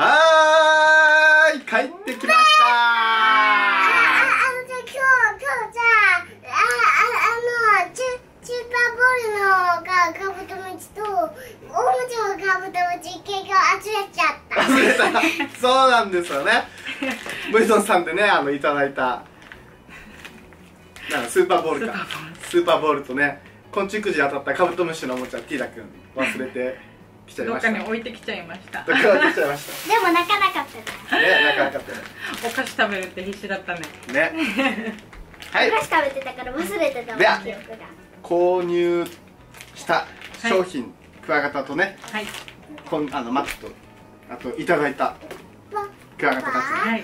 はーい、帰ってきました。今日さ、スーパーボールのカブトムチとおもちゃのカブトムチ結局集めちゃったそうなんですよね。ブリトンさんでね、いただいたなんかスーパーボールかスーパーボールとね、昆虫くじ当たったカブトムシのおもちゃティーダ君忘れてきちゃいました。どっかに置いてきちゃいました。どっかに置いてきちゃいました。でも泣かなかったね。お菓子食べるって必死だったね。はい、お菓子食べてたから忘れてたもん、記憶が。購入した商品、はい、クワガタとね、はい、マットと、あといただいたクワガタた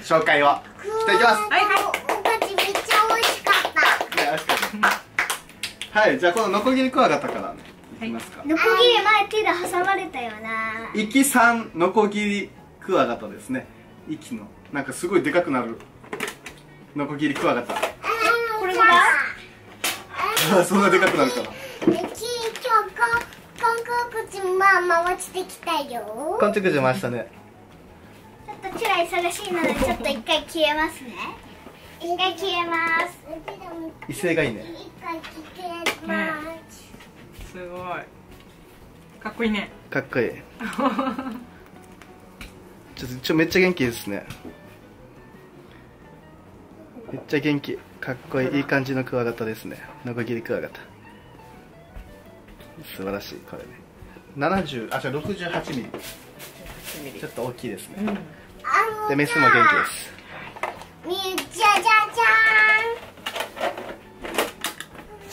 ちの紹介をしていきます。おかちめっちゃ美味しかった。美味しかった。はい、じゃあこのノコギリクワガタからね、いきますか。ノコギリ前手で挟まれたよな。イキさんノコギリクワガタですね。イキのなんかすごいでかくなるノコギリクワガタ。これは。そんなでかくなるから。今日昆虫くじ回してきたよ。昆虫くじ回したね。ちょっとチュラ忙しいのでちょっと一回消えますね。一回消えます。威勢がいいね。一回消えます。すごい。かっこいいね。かっこいい。ちょめっちゃ元気ですね。めっちゃ元気。かっこいい、いい感じのクワガタですね。ノコギリクワガタ。素晴らしい、これね。68mm。ちょっと大きいですね。で、メスも元気です。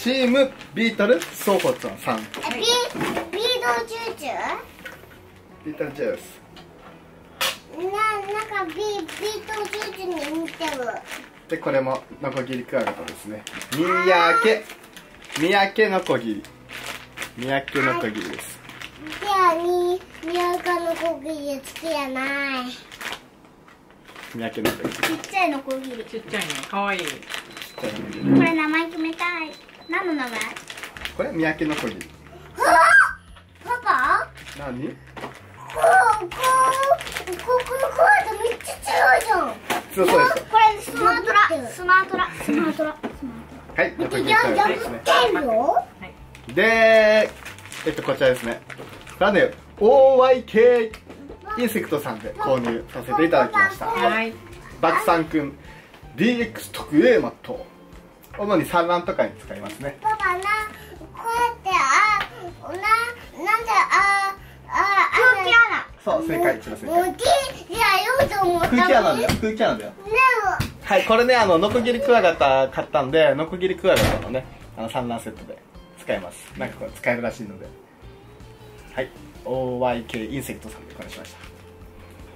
チームビートルソーホツンさん。ビートルジュース。なんかビートルジュースに似てる。でこれもノコギリクワガタですね。三宅ノコギリ、三宅ノコギリです。じゃあ三宅ノコギリ好きじゃない。三宅ノコギリ。ちっちゃいノコギリ。ちっちゃいね、可愛い。ちっちゃいね。これ名前決めたい。何の名前？これ三宅ノコギリ。パパ？何？これめっちゃ強いじゃん。そうそうです。これスマートラ。はい。見てるよ。で、こちらですね。なんで OYK インセクトさんで購入させていただきました。はい。バクさんくん DX 特有マット。主に産卵とかに使いますね。パパな、こうやってなんで空気穴。そう、正解、一番正解。空気穴だよ、空気穴だよ。はい、これね、ノコギリクワガタ買ったんで、ノコギリクワガタのね、産卵セットで使えます。なんかこれ使えるらしいので。はい、OYK インセクトさんでこれしまし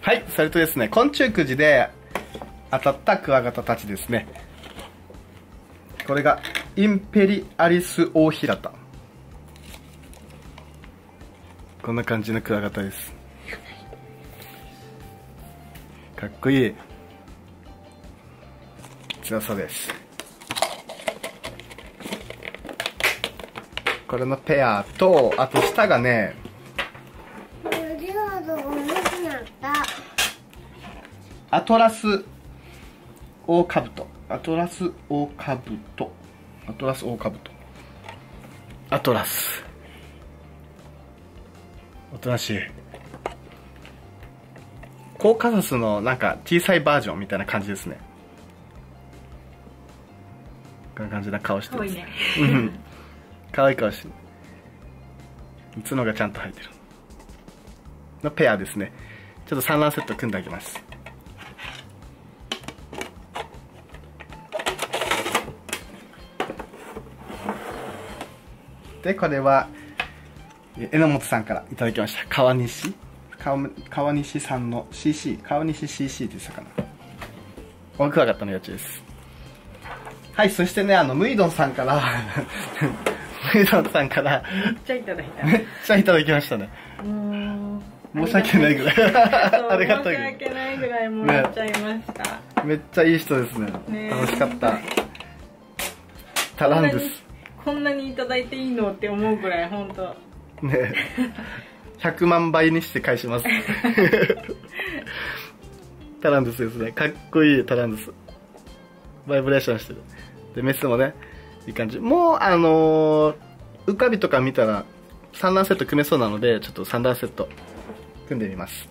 た。はい、それとですね、昆虫くじで当たったクワガタたちですね。これが、インペリアリスオオヒラタ。こんな感じのクワガタです。かっこいい。強そうです。これのペアと、あと下がね。アトラスオオカブト。おとなしい。コーカサスのなんか小さいバージョンみたいな感じですね。こんな感じな顔してます。可愛い顔してる。角がちゃんと生えてる。のペアですね。ちょっと産卵セット組んであげます。で、これは、榎本さんからいただきました。川西さんの CC、川西 CC って魚。大クワガタのやつです。はい、そしてね、ムイドンさんから、めっちゃいただいた。めっちゃいただきましたね。申し訳ないぐらい。ありがたい。申し訳ないぐらいもらっちゃいました。めっちゃいい人ですね。楽しかった。たらんです。こんなにいただいていいのって思うぐらい、ほんと。ね100万倍にして返します。タランドゥスですね。かっこいいタランドゥス。バイブレーションしてる。で、メスもね、いい感じ。もう、浮かびとか見たら、3段セット組めそうなので、ちょっと3段セット組んでみます。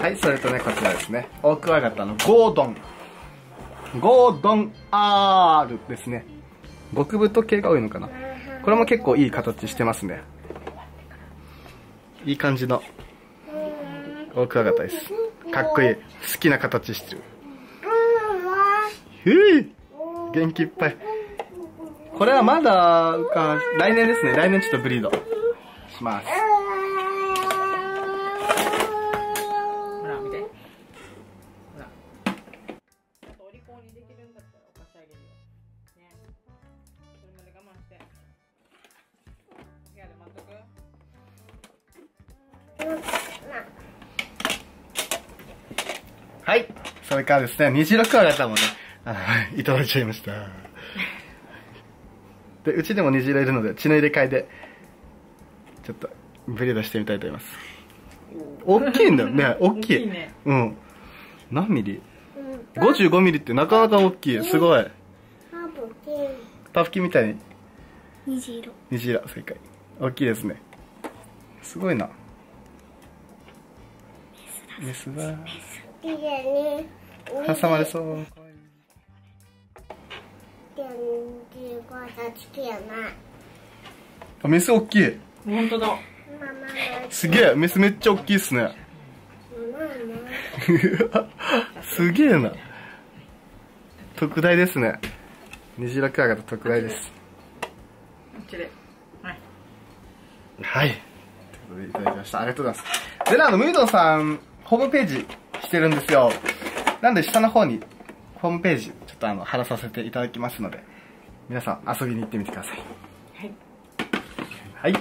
はい、それとね、こちらですね。オオクワガタのゴードン。ゴードン R ですね。極太系が多いのかな。これも結構いい形してますね。いい感じのオオクワガタです。かっこいい。好きな形してる。元気いっぱい。これはまだか、来年ですね。来年ちょっとブリードします。ほら見て。ほら。お利口にできるんだったらお菓子あげるよ。ね。それまで我慢して。部屋で待っとく。はい。それからですね、虹のクワガタもね。いただいちゃいました。で、うちでも虹色いるので、血の入れ替えで、ちょっと、ブリードしてみたいと思います。大きいんだよね、大きい。うん。何ミリ ?55 ミリってなかなか大きい。すごい。パフキンみたいに。虹色。虹色、正解。大きいですね。すごいな。メスだ。挟まれそう。あ、メス大きい。本当だ。すげえ、メスめっちゃ大きいっすね。すげえな。特大ですね。虹色クワガタ特大です。はい。ということでいただきました。ありがとうございます。で、ムードさん、ホームページしてるんですよ。なんで下の方に、ホームページ、ちょっと貼らさせていただきますので、皆さん遊びに行ってみてください。はい。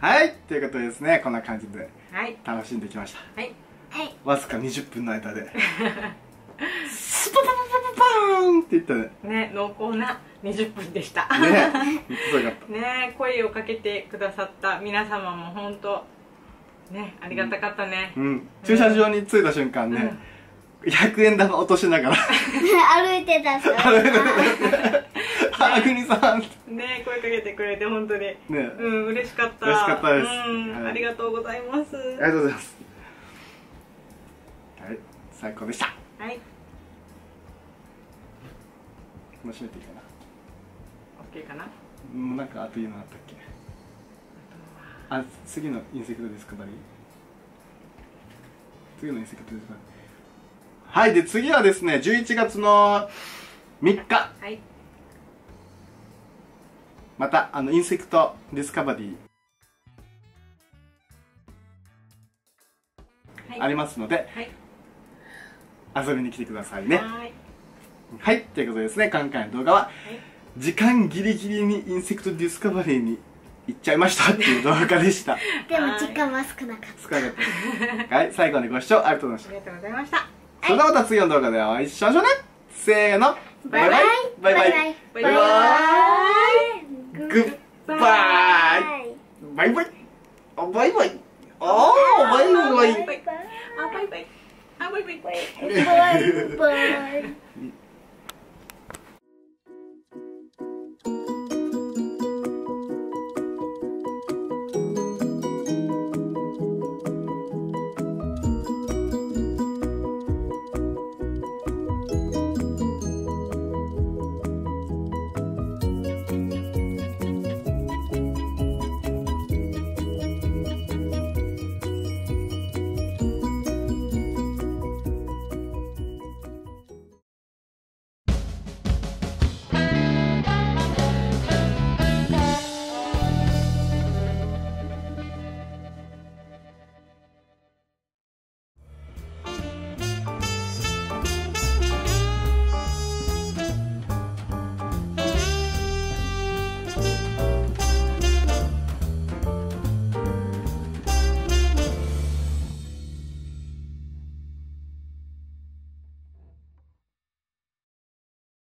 はい。はい、ということでですね、こんな感じで、楽しんできました。はい。はい。わずか20分の間で、スパパパパパーンって言ったね。ね、濃厚な20分でした。ね、すごかった。ね、声をかけてくださった皆様も本当、ね、ありがたかったね。うん。駐車場に着いた瞬間ね、100円玉落としながら歩いてたし、ああ国さんね、声かけてくれて本当にね、嬉しかった、嬉しかったです。ありがとうございます。ありがとうございます。はい、最高でした。はい、もう閉めていいかな。 OK かな。もうなんかあというのあったっけ。あ、次のインセクトディスカバリー、次のインセクトディスカバリー。はい、で、次はですね、11月の3日。はい。また、インセクトディスカバリー、はい、ありますので、はい、遊びに来てくださいね。はい。はい、ということでですね、今回の動画は、はい、時間ギリギリにインセクトディスカバリーに行っちゃいましたっていう動画でした。でも、時間は少なかった。少なかった。はい、最後までご視聴ありがとうございました。ありがとうございました。それではまた次の動画でお会いしましょうね。せーの、バイバイ、バイバイ、バイバイ、グッバイ、バイバイ、あ、バイバイ、あ、バイバイ、あ、バイバイ、あ、バイバイ、バイバイ。